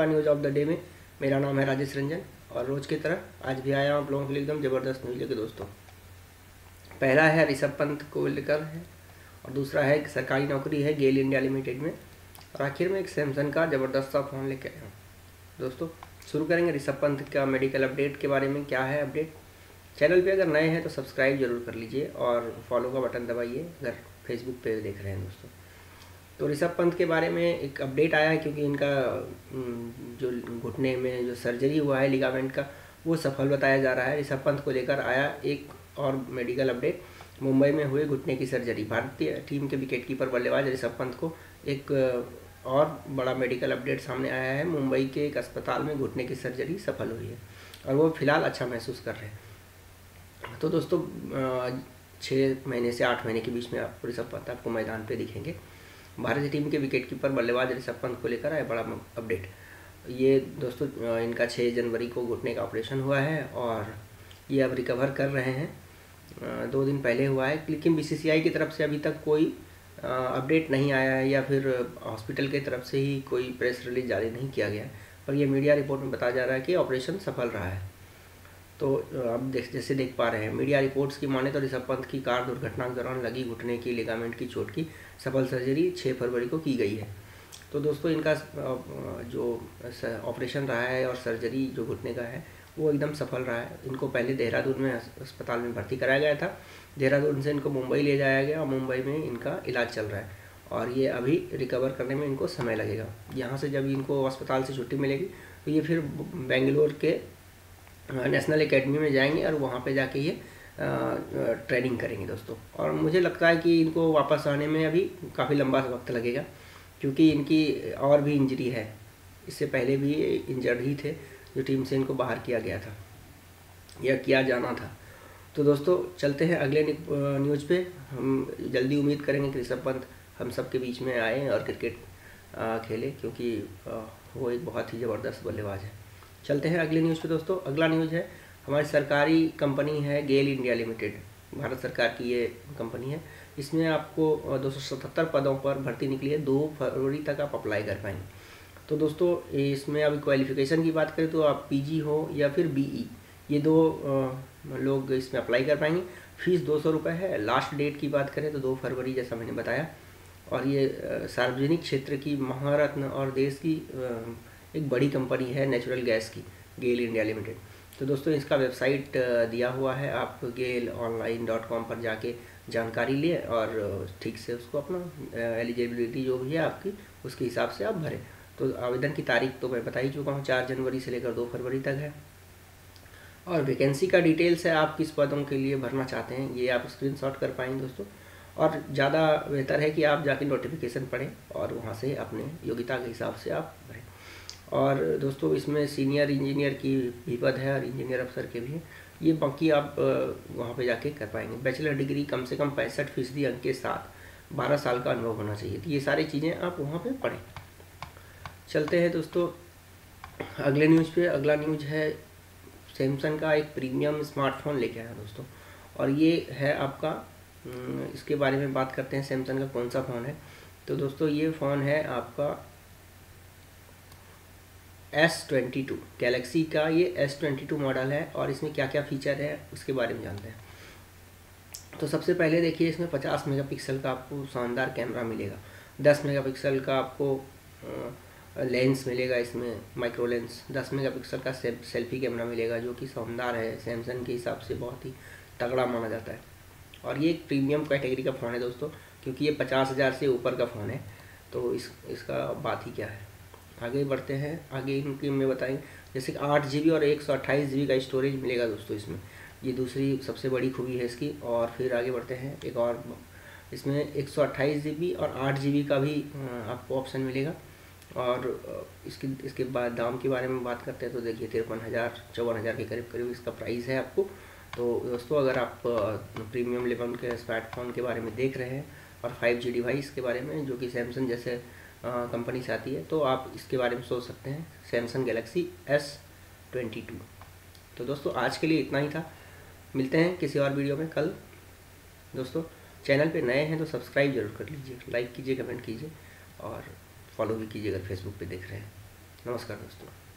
का news of the day में मेरा नाम है राजेश रंजन और रोज़ की तरह आज भी आया हूँ आप लोगों के लिए एकदम ज़बरदस्त न्यूज़ लेकर दोस्तों। पहला है ऋषभ पंत को लेकर है और दूसरा है एक सरकारी नौकरी है गेल इंडिया लिमिटेड में और आखिर में एक सैमसंग का ज़बरदस्त सा फ़ोन लेकर आया हूँ दोस्तों। शुरू करेंगे ऋषभ पंत का मेडिकल अपडेट के बारे में क्या है अपडेट। चैनल पे अगर नए हैं तो सब्सक्राइब जरूर कर लीजिए और फॉलो का बटन दबाइए अगर फेसबुक पे देख रहे हैं दोस्तों। तो ऋषभ पंत के बारे में एक अपडेट आया है क्योंकि इनका जो घुटने में जो सर्जरी हुआ है लिगामेंट का वो सफल बताया जा रहा है। ऋषभ पंत को लेकर आया एक और मेडिकल अपडेट। मुंबई में हुए घुटने की सर्जरी। भारतीय टीम के विकेटकीपर बल्लेबाज ऋषभ पंत को एक और बड़ा मेडिकल अपडेट सामने आया है। मुंबई के एक अस्पताल में घुटने की सर्जरी सफल हुई है और वो फिलहाल अच्छा महसूस कर रहे हैं। तो दोस्तों 6 महीने से 8 महीने के बीच में आपको ऋषभ पंत आपको मैदान पे दिखेंगे। भारतीय टीम के विकेटकीपर बल्लेबाज ऋषभ पंत को लेकर आया बड़ा अपडेट। ये दोस्तों इनका 6 जनवरी को घुटने का ऑपरेशन हुआ है और ये अब रिकवर कर रहे हैं। 2 दिन पहले हुआ है लेकिन बीसीसीआई की तरफ से अभी तक कोई अपडेट नहीं आया है या फिर हॉस्पिटल की तरफ से ही कोई प्रेस रिलीज जारी नहीं किया गया है। पर यह मीडिया रिपोर्ट में बताया जा रहा है कि ऑपरेशन सफल रहा है। तो अब जैसे देख पा रहे हैं मीडिया रिपोर्ट्स की माने तो ऋषभ पंत की कार दुर्घटना के दौरान लगी घुटने की लिगामेंट की चोट की सफल सर्जरी 6 फरवरी को की गई है। तो दोस्तों इनका जो ऑपरेशन रहा है और सर्जरी जो घुटने का है वो एकदम सफल रहा है। इनको पहले देहरादून में अस्पताल में भर्ती कराया गया था। देहरादून से इनको मुंबई ले जाया गया और मुंबई में इनका इलाज चल रहा है और ये अभी रिकवर करने में इनको समय लगेगा। यहाँ से जब इनको अस्पताल से छुट्टी मिलेगी तो ये फिर बेंगलोर के नेशनल एकेडमी में जाएंगे और वहाँ पे जाके ये ट्रेनिंग करेंगे दोस्तों। और मुझे लगता है कि इनको वापस आने में अभी काफ़ी लंबा वक्त लगेगा क्योंकि इनकी और भी इंजरी है। इससे पहले भी इंजर्ड ही थे जो टीम से इनको बाहर किया गया था या किया जाना था। तो दोस्तों चलते हैं अगले न्यूज़ पे। हम जल्दी उम्मीद करेंगे कि ऋषभ पंत हम सब के बीच में आए और क्रिकेट खेले क्योंकि वो एक बहुत ही ज़बरदस्त बल्लेबाज है। चलते हैं अगले न्यूज़ पे दोस्तों। अगला न्यूज़ है हमारी सरकारी कंपनी है गेल इंडिया लिमिटेड। भारत सरकार की ये कंपनी है। इसमें आपको 277 पदों पर भर्ती निकली है। 2 फरवरी तक आप अप्लाई कर पाएंगे। तो दोस्तों इसमें अभी क्वालिफ़िकेशन की बात करें तो आप पीजी हो या फिर बीई ये 2 लोग इसमें अप्लाई कर पाएंगे। फ़ीस 200 रुपये है। लास्ट डेट की बात करें तो 2 फरवरी जैसा मैंने बताया। और ये सार्वजनिक क्षेत्र की महारत्न और देश की एक बड़ी कंपनी है नेचुरल गैस की गेल इंडिया लिमिटेड। तो दोस्तों इसका वेबसाइट दिया हुआ है। आप gelonline.com पर जाके जानकारी लिए और ठीक से उसको अपना एलिजिबिलिटी जो भी है आपकी उसके हिसाब से आप भरें। तो आवेदन की तारीख तो मैं बता ही चुका हूँ 4 जनवरी से लेकर 2 फरवरी तक है। और वैकेंसी का डिटेल्स है आप किस पदों के लिए भरना चाहते हैं ये आप स्क्रीनशॉट कर पाएंगे दोस्तों। और ज़्यादा बेहतर है कि आप जाके नोटिफिकेशन पढ़ें और वहाँ से अपने योग्यता के हिसाब से आप भरें। और दोस्तों इसमें सीनियर इंजीनियर की भी पद है और इंजीनियर अफसर के भी है। ये बाकी आप वहाँ पर जाके कर पाएंगे। बैचलर डिग्री कम से कम 65% अंक के साथ 12 साल का अनुभव होना चाहिए। तो ये सारी चीज़ें आप वहाँ पर पढ़ें। चलते हैं दोस्तों अगले न्यूज़ पे। अगला न्यूज़ है सैमसंग का एक प्रीमियम स्मार्टफोन लेके आया दोस्तों और ये है आपका। इसके बारे में बात करते हैं सैमसंग का कौन सा फ़ोन है। तो दोस्तों ये फ़ोन है आपका S22 गैलेक्सी का। ये S22 मॉडल है और इसमें क्या क्या फ़ीचर है उसके बारे में जानते हैं। तो सबसे पहले देखिए इसमें 50 मेगापिक्सल का आपको शानदार कैमरा मिलेगा। 10 मेगापिक्सल का आपको लेंस मिलेगा। इसमें माइक्रो लेंस 10 मेगापिक्सल का सेल्फी कैमरा मिलेगा जो कि शानदार है। सैमसंग के हिसाब से बहुत ही तगड़ा माना जाता है और ये एक प्रीमियम कैटेगरी का फ़ोन है दोस्तों क्योंकि ये 50,000 से ऊपर का फ़ोन है। तो इसका बात ही क्या है। आगे बढ़ते हैं। आगे इनके मैं बताएंगे जैसे 8 GB और 128 GB का स्टोरेज मिलेगा दोस्तों इसमें। ये दूसरी सबसे बड़ी खूबी है इसकी। और फिर आगे बढ़ते हैं एक और इसमें 128 GB और 8 GB का भी आपको ऑप्शन मिलेगा। और इसके बाद दाम के बारे में बात करते हैं तो देखिए 53,000 54,000 के करीब इसका प्राइस है आपको। तो दोस्तों अगर आप प्रीमियम लेवल के स्मार्टफोन के बारे में देख रहे हैं और 5G डिवाइस के बारे में जो कि सैमसंग जैसे कंपनी से आती है तो आप इसके बारे में सोच सकते हैं सैमसंग गैलेक्सी S22। तो दोस्तों आज के लिए इतना ही था। मिलते हैं किसी और वीडियो में कल दोस्तों। चैनल पर नए हैं तो सब्सक्राइब जरूर कर लीजिए, लाइक कीजिए, कमेंट कीजिए और फॉलो भी कीजिए अगर फेसबुक पे देख रहे हैं। नमस्कार दोस्तों।